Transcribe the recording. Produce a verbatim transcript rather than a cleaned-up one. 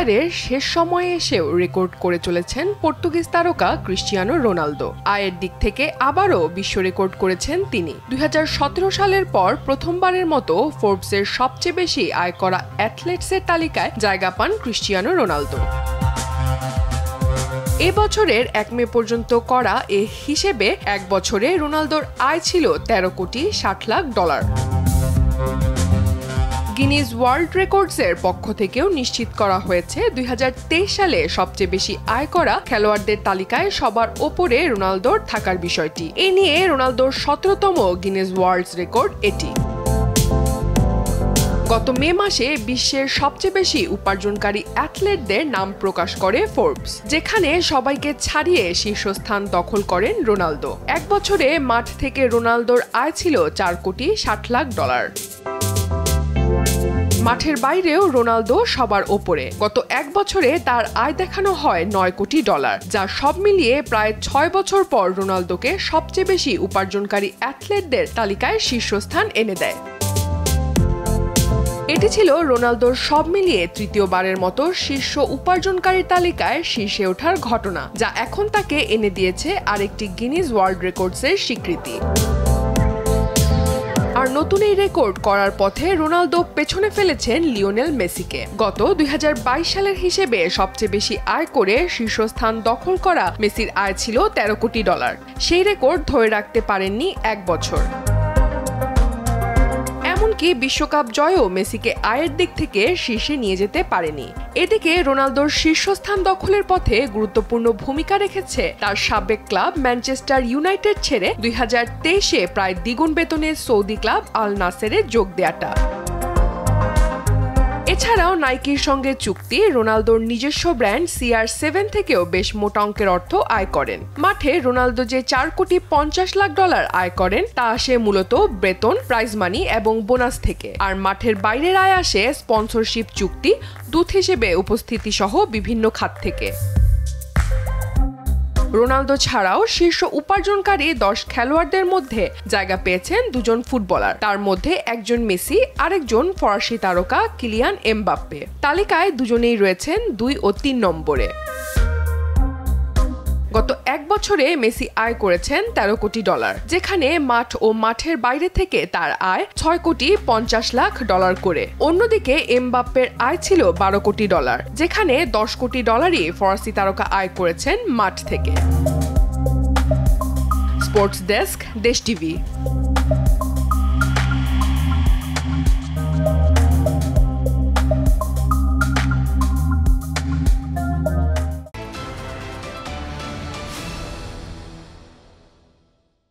ক্যারিয়ারের শেষ সময়ে এসেও রেকর্ড করে চলেছেন পর্তুগিজ তারকা ক্রিস্টিয়ানো রোনালদো। আয়ের দিক থেকে আবারও বিশ্ব রেকর্ড করেছেন তিনি। দুই হাজার সতেরো সালের পর প্রথমবারের মতো ফোর্বসের সবচেয়ে বেশি আয় করা অ্যাথলেটসের তালিকায় জায়গা পান ক্রিস্টিয়ানো রোনালদো। এই বছরের এক মে পর্যন্ত করা এ হিসেবে এক বছরে রোনালদোর আয় ছিল তেরো কোটি ষাট লাখ ডলার। গিনিস ওয়ার্ল্ড রেকর্ডসের পক্ষ থেকেও নিশ্চিত করা হয়েছে দুই হাজার তেইশ সালে সবচেয়ে বেশি আয় করা খেলোয়াড়দের তালিকায় সবার ওপরে রোনালদোর থাকার বিষয়টি। এ নিয়ে রোনালদোর সতেরোতম গিনেস ওয়ার্ল্ড রেকর্ড এটি। গত মে মাসে বিশ্বের সবচেয়ে বেশি উপার্জনকারী অ্যাথলেটদের নাম প্রকাশ করে ফোর্বস, যেখানে সবাইকে ছাড়িয়ে শীর্ষস্থান দখল করেন রোনালদো। এক বছরে মাঠ থেকে রোনালদোর আয় ছিল চার কোটি ষাট লাখ ডলার। মাঠের বাইরেও রোনালদো সবার ওপরে। গত এক বছরে তার আয় দেখানো হয় নয় কোটি ডলার, যা সব মিলিয়ে প্রায় ছয় বছর পর রোনালদোকে সবচেয়ে বেশি উপার্জনকারী অ্যাথলেটদের তালিকায় শীর্ষস্থান এনে দেয়। এটি ছিল রোনালদোর সব মিলিয়ে তৃতীয়বারের মতো শীর্ষ উপার্জনকারী তালিকায় শীর্ষে ওঠার ঘটনা, যা এখন তাকে এনে দিয়েছে আরেকটি গিনিস ওয়ার্ল্ড রেকর্ডসের স্বীকৃতি। আর নতুন এই রেকর্ড করার পথে রোনালদো পেছনে ফেলেছেন লিওনেল মেসিকে। গত দুই হাজার বাইশ সালের হিসেবে সবচেয়ে বেশি আয় করে শীর্ষস্থান দখল করা মেসির আয় ছিল তেরো কোটি ডলার। সেই রেকর্ড ধরে রাখতে পারেননি এক বছর। এমনকি বিশ্বকাপ জয়ও মেসিকে আয়ের দিক থেকে শীর্ষে নিয়ে যেতে পারেনি। এদিকে রোনালদোর শীর্ষস্থান দখলের পথে গুরুত্বপূর্ণ ভূমিকা রেখেছে তার সাবেক ক্লাব ম্যানচেস্টার ইউনাইটেড ছেড়ে দুই হাজার তেইশে প্রায় দ্বিগুণ বেতনে সৌদি ক্লাব আল নাসেরে যোগ দেওয়াটা। এছাড়াও নাইকির সঙ্গে চুক্তি রোনালদোর নিজস্ব ব্র্যান্ড সি আর সেভেন থেকেও বেশ মোটা অঙ্কের অর্থ আয় করেন। মাঠে রোনালদো যে চার কোটি পঞ্চাশ লাখ ডলার আয় করেন তা আসে মূলত বেতন, প্রাইজ মানি এবং বোনাস থেকে। আর মাঠের বাইরের আয় আসে স্পন্সরশিপ, চুক্তি, দূত হিসেবে উপস্থিতি সহ বিভিন্ন খাত থেকে। রোনালদো ছাড়াও শীর্ষ উপার্জনকারী দশ খেলোয়াড়দের মধ্যে জায়গা পেয়েছেন দুজন ফুটবলার, তার মধ্যে একজন মেসি, আরেকজন ফরাসি তারকা কিলিয়ান এমবাপ্পে। তালিকায় দুজনেই রয়েছেন দুই ও তিন নম্বরে। গত এক বছরে মেসি আয় করেছেন তেরো কোটি ডলার, যেখানে মাঠ ও মাঠের বাইরে থেকে তার আয় ছয় কোটি পঞ্চাশ লাখ ডলার করে। অন্যদিকে এমবাপ্পের আয় ছিল বারো কোটি ডলার, যেখানে দশ কোটি ডলারই ফরাসি তারকা আয় করেছেন মাঠ থেকে। Sports desk, Desh TV.